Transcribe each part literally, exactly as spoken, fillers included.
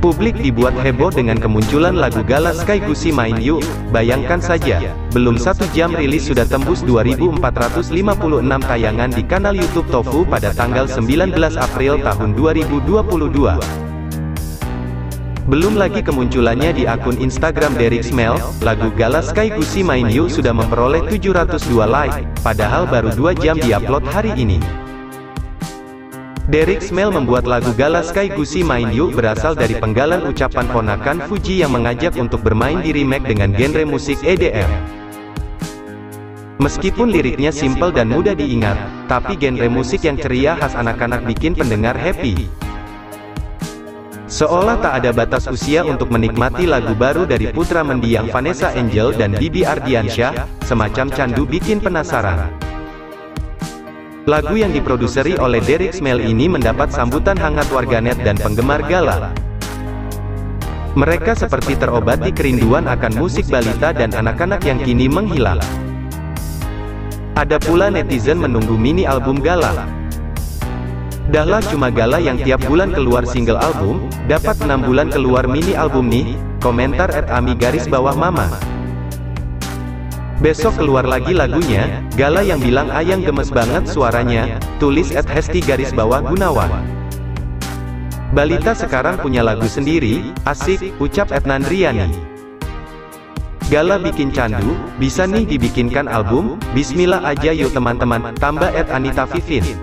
Publik dibuat heboh dengan kemunculan lagu Gala Sky Gusi Main Yuk. Bayangkan saja, belum satu jam rilis sudah tembus dua ribu empat ratus lima puluh enam tayangan di kanal YouTube Tofu pada tanggal sembilan belas April tahun dua ribu dua puluh dua. Belum lagi kemunculannya di akun Instagram Derek Smell, lagu Gala Sky Gusi Main You sudah memperoleh tujuh ratus dua like, padahal baru dua jam diupload hari ini. Derek Smell membuat lagu Gala Sky Gusi Main You berasal dari penggalan ucapan ponakan Fuji yang mengajak untuk bermain di remake dengan genre musik E D M. Meskipun liriknya simpel dan mudah diingat, tapi genre musik yang ceria khas anak-anak bikin pendengar happy. Seolah tak ada batas usia untuk menikmati lagu baru dari putra mendiang Vanessa Angel dan Bibi Ardiansyah, semacam candu bikin penasaran. Lagu yang diproduseri oleh Derek Smell ini mendapat sambutan hangat warganet dan penggemar Gala. Mereka seperti terobati kerinduan akan musik balita dan anak-anak yang kini menghilang. Ada pula netizen menunggu mini album Gala. Dahlah cuma Gala yang tiap bulan keluar single album, dapat enam bulan keluar mini album nih, komentar at ami garis bawah mama. Besok keluar lagi lagunya, Gala yang bilang ayang gemes banget suaranya, tulis at hesti garis bawah gunawan. Balita sekarang punya lagu sendiri, asik, ucap at Nandriani. Gala bikin candu, bisa nih dibikinkan album, bismillah aja yuk teman-teman, tambah at Anita Vivin.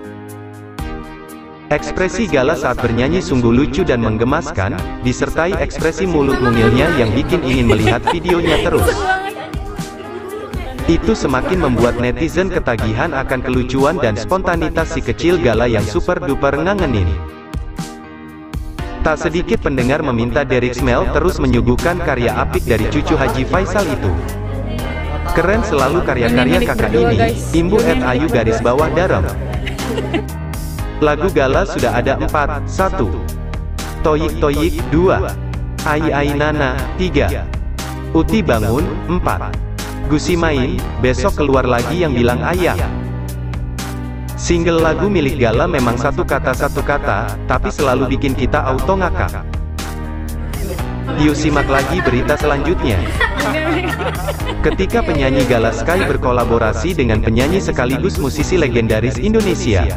Ekspresi Gala saat bernyanyi sungguh lucu dan menggemaskan, disertai ekspresi mulut mungilnya yang bikin ingin melihat videonya terus. Itu semakin membuat netizen ketagihan akan kelucuan dan spontanitas si kecil Gala yang super duper ngangenin. Tak sedikit pendengar meminta Derek Smell terus menyuguhkan karya apik dari cucu Haji Faisal itu. Keren selalu karya-karya kakak ini, imbu at ayu garis bawah daram. Lagu Gala sudah ada empat, satu. Toyik-toyik, dua. Ai-ai nana, tiga. Uti bangun, empat. Gusi main, besok keluar lagi yang bilang ayah. Single lagu milik Gala memang satu kata-satu kata, tapi selalu bikin kita auto ngakak. Yuk simak lagi berita selanjutnya. Ketika penyanyi Gala Sky berkolaborasi dengan penyanyi sekaligus musisi legendaris Indonesia,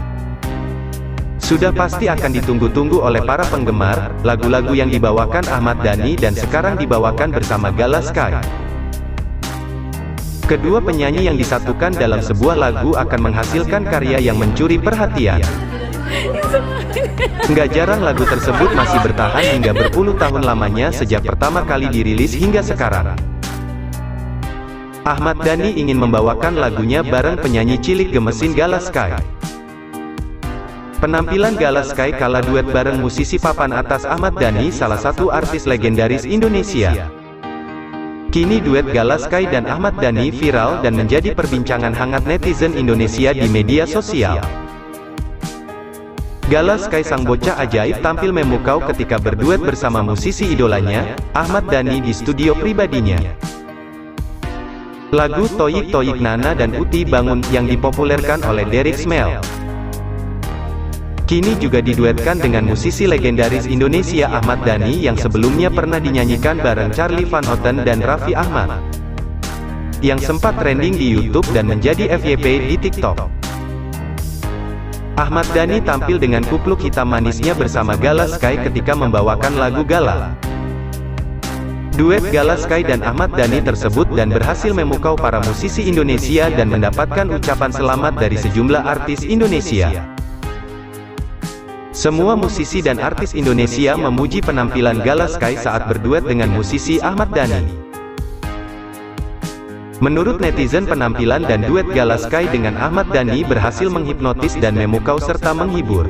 sudah pasti akan ditunggu-tunggu oleh para penggemar, lagu-lagu yang dibawakan Ahmad Dhani dan sekarang dibawakan bersama Gala Sky. Kedua penyanyi yang disatukan dalam sebuah lagu akan menghasilkan karya yang mencuri perhatian. Nggak jarang lagu tersebut masih bertahan hingga berpuluh tahun lamanya sejak pertama kali dirilis hingga sekarang. Ahmad Dhani ingin membawakan lagunya bareng penyanyi cilik gemesin Gala Sky. Penampilan Gala Sky kala duet bareng musisi papan atas Ahmad Dhani, salah satu artis legendaris Indonesia. Kini duet Gala Sky dan Ahmad Dhani viral dan menjadi perbincangan hangat netizen Indonesia di media sosial. Gala Sky sang bocah ajaib tampil memukau ketika berduet bersama musisi idolanya, Ahmad Dhani di studio pribadinya. Lagu Toyik Toyik Nana dan Uti Bangun, yang dipopulerkan oleh Derek Smell, kini juga diduetkan dengan musisi legendaris Indonesia Ahmad Dhani yang sebelumnya pernah dinyanyikan bareng Charlie Van Houten dan Raffi Ahmad, yang sempat trending di YouTube dan menjadi F Y P di TikTok. Ahmad Dhani tampil dengan kupluk hitam manisnya bersama Gala Sky ketika membawakan lagu Gala. Duet Gala Sky dan Ahmad Dhani tersebut dan berhasil memukau para musisi Indonesia dan mendapatkan ucapan selamat dari sejumlah artis Indonesia. Semua musisi dan artis Indonesia memuji penampilan Gala Sky saat berduet dengan musisi Ahmad Dhani. Menurut netizen, penampilan dan duet Gala Sky dengan Ahmad Dhani berhasil menghipnotis dan memukau serta menghibur.